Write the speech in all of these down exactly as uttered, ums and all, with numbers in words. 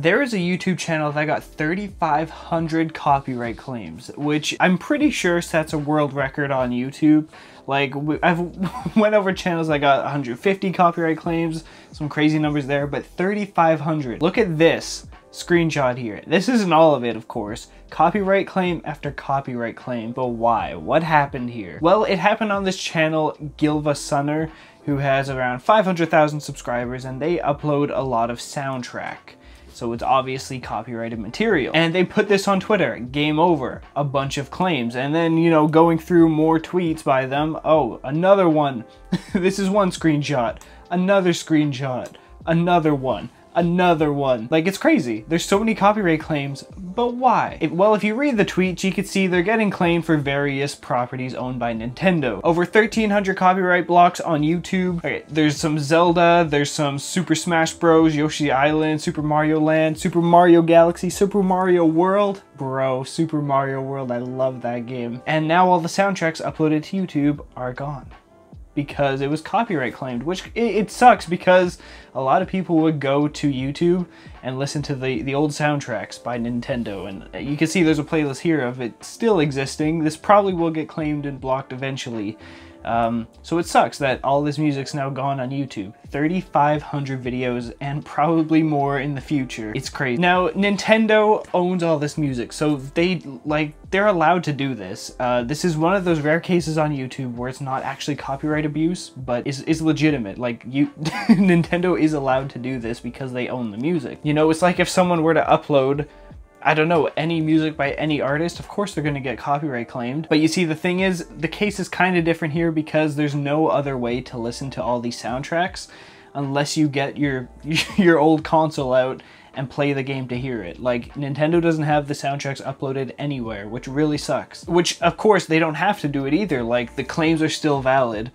There is a YouTube channel that got thirty-five hundred copyright claims, which I'm pretty sure sets a world record on YouTube. Like, I've went over channels that got one hundred fifty copyright claims, some crazy numbers there, but thirty-five hundred. Look at this screenshot here. This isn't all of it, of course. Copyright claim after copyright claim, but why? What happened here? Well, it happened on this channel, GilvaSunner, who has around five hundred thousand subscribers, and they upload a lot of soundtrack. So it's obviously copyrighted material. And they put this on Twitter, game over, a bunch of claims. And then, you know, going through more tweets by them, oh, another one. This is one screenshot, another screenshot, another one, another one. Like, it's crazy. There's so many copyright claims, but why? If, well, if you read the tweets, you can see they're getting claimed for various properties owned by Nintendo. Over thirteen hundred copyright blocks on YouTube. Okay, there's some Zelda, there's some Super Smash Bros, Yoshi Island, Super Mario Land, Super Mario Galaxy, Super Mario World. Bro, Super Mario World, I love that game. And now all the soundtracks uploaded to YouTube are gone, because it was copyright claimed, which it, it sucks because a lot of people would go to YouTube and listen to the, the old soundtracks by Nintendo. And you can see there's a playlist here of it still existing. This probably will get claimed and blocked eventually. Um, so it sucks that all this music's now gone on YouTube. thirty-five hundred videos and probably more in the future. It's crazy. Now, Nintendo owns all this music, so they, like, they're allowed to do this. Uh, this is one of those rare cases on YouTube where it's not actually copyright abuse, but it's, it's legitimate. Like, you, Nintendo is allowed to do this because they own the music. You know, it's like if someone were to upload, I don't know, any music by any artist, of course they're gonna get copyright claimed. But you see, the thing is, the case is kind of different here because there's no other way to listen to all these soundtracks unless you get your your old console out and play the game to hear it. Like, Nintendo doesn't have the soundtracks uploaded anywhere, which really sucks. Which, of course, they don't have to do it either. Like, the claims are still valid.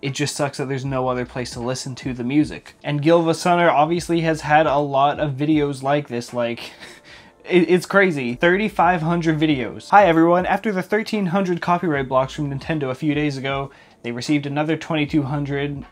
It just sucks that there's no other place to listen to the music. And GilvaSunner obviously has had a lot of videos like this, like... It's crazy. thirty-five hundred videos. Hi everyone, after the thirteen hundred copyright blocks from Nintendo a few days ago, they received another twenty-two hundred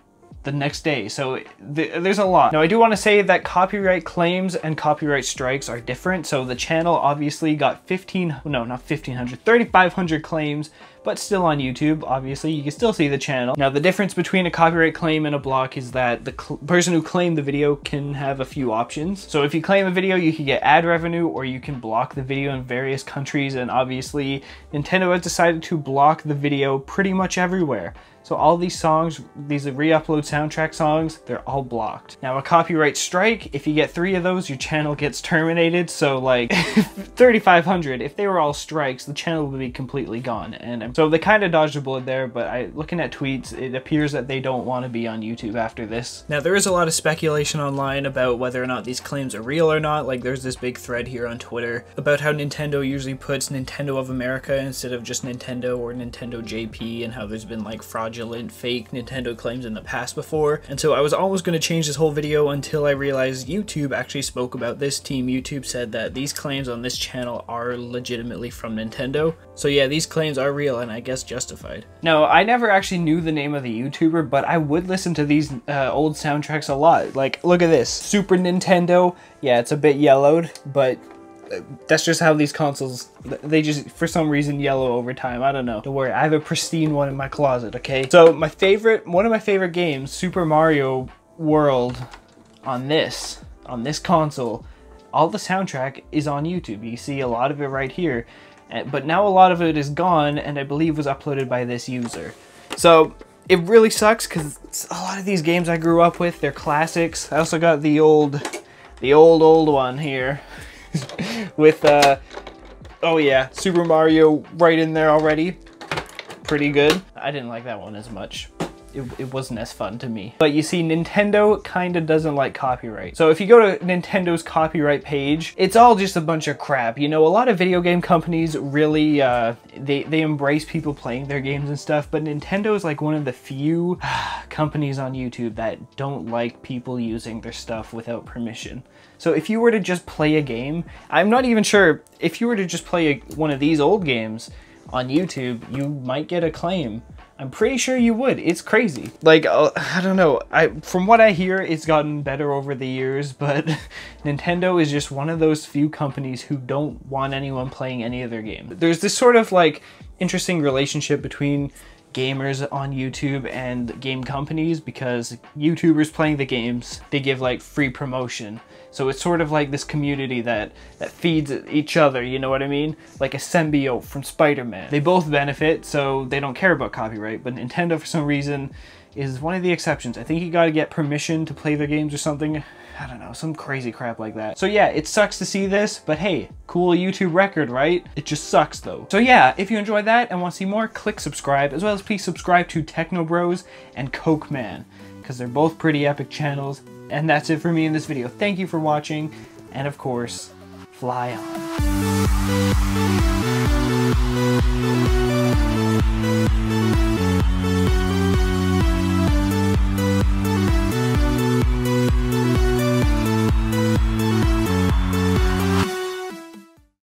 the next day, so th there's a lot. Now, I do want to say that copyright claims and copyright strikes are different, so the channel obviously got fifteen, no, not fifteen hundred, thirty-five hundred claims, but still on YouTube, obviously, you can still see the channel. Now, the difference between a copyright claim and a block is that the person who claimed the video can have a few options. So if you claim a video, you can get ad revenue, or you can block the video in various countries, and obviously, Nintendo has decided to block the video pretty much everywhere. So all these songs, these re-upload soundtrack songs, they're all blocked. Now, a copyright strike, if you get three of those, your channel gets terminated. So like thirty-five hundred, if they were all strikes, the channel would be completely gone. And so they kind of dodged a bullet there, but I, looking at tweets, it appears that they don't want to be on YouTube after this. Now, there is a lot of speculation online about whether or not these claims are real or not. Like, there's this big thread here on Twitter about how Nintendo usually puts Nintendo of America instead of just Nintendo or Nintendo J P, and how there's been like fraud fake Nintendo claims in the past before. And so I was almost going to change this whole video until I realized YouTube actually spoke about this. Team YouTube said that these claims on this channel are legitimately from Nintendo. So yeah, these claims are real and I guess justified. Now, I never actually knew the name of the YouTuber, but I would listen to these uh, old soundtracks a lot. Like, look at this. Super Nintendo. Yeah, it's a bit yellowed, but that's just how these consoles, they just, for some reason, yellow over time. I don't know. Don't worry, I have a pristine one in my closet, okay? So my favorite, one of my favorite games, Super Mario World, on this, on this console, all the soundtrack is on YouTube. You see a lot of it right here, but now a lot of it is gone, and I believe was uploaded by this user. So it really sucks, because a lot of these games I grew up with, they're classics. I also got the old, the old, old one here. With, uh, oh yeah, Super Mario right in there already. Pretty good. I didn't like that one as much. It, it wasn't as fun to me. But you see, Nintendo kind of doesn't like copyright. So if you go to Nintendo's copyright page, it's all just a bunch of crap. You know, a lot of video game companies really, uh, they, they embrace people playing their games and stuff, but Nintendo is like one of the few companies on YouTube that don't like people using their stuff without permission. So if you were to just play a game, I'm not even sure, if you were to just play a, one of these old games on YouTube, you might get a claim. I'm pretty sure you would. It's crazy. Like, uh, I don't know. I from what I hear, it's gotten better over the years, but Nintendo is just one of those few companies who don't want anyone playing any of their game. There's this sort of like interesting relationship between gamers on YouTube and game companies, because YouTubers playing the games, they give like free promotion. So it's sort of like this community that, that feeds each other, you know what I mean? Like a symbiote from Spider-Man. They both benefit, so they don't care about copyright, but Nintendo for some reason is one of the exceptions. I think you gotta get permission to play their games or something. I don't know, some crazy crap like that. So yeah, it sucks to see this, but hey, cool YouTube record, right? It just sucks though. So yeah, if you enjoyed that and want to see more, click subscribe, as well as please subscribe to Technobros and Coke Man, because they're both pretty epic channels. And that's it for me in this video. Thank you for watching, and of course, fly on.